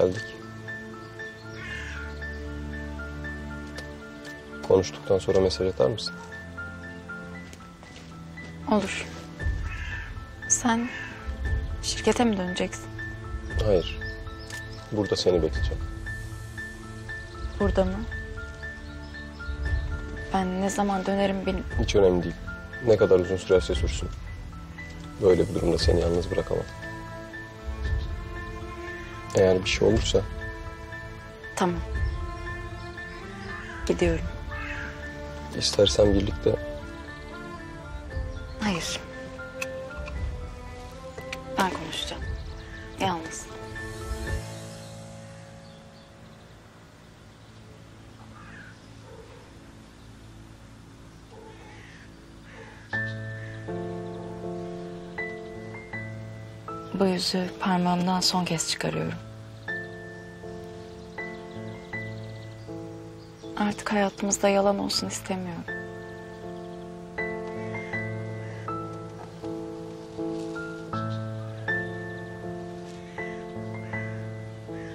geldik. Konuştuktan sonra mesaj atar mısın? Olur. Sen şirkete mi döneceksin? Hayır. Burada seni bekleyeceğim. Burada mı? Ben ne zaman dönerim benim? Hiç önemli değil. Ne kadar uzun sürerse sürsün. Böyle bir durumda seni yalnız bırakamam. Eğer bir şey olursa... Tamam. Gidiyorum. İstersen birlikte... Hayır. Ben konuşacağım. Yalnız. Bu yüzü parmağımdan son kez çıkarıyorum. Artık hayatımızda yalan olsun istemiyorum.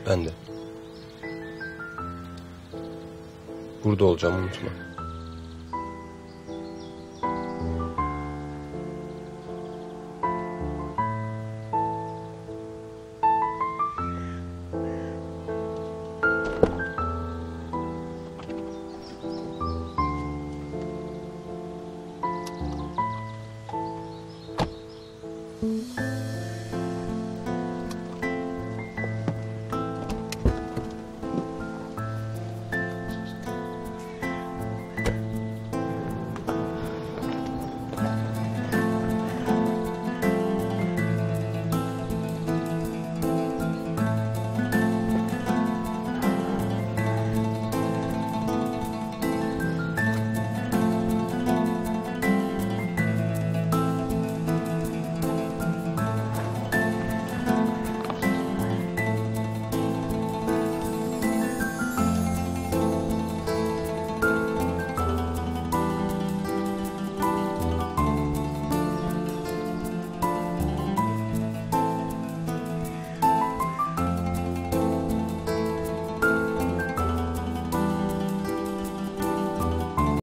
Ben de. Burada olacağımı unutma.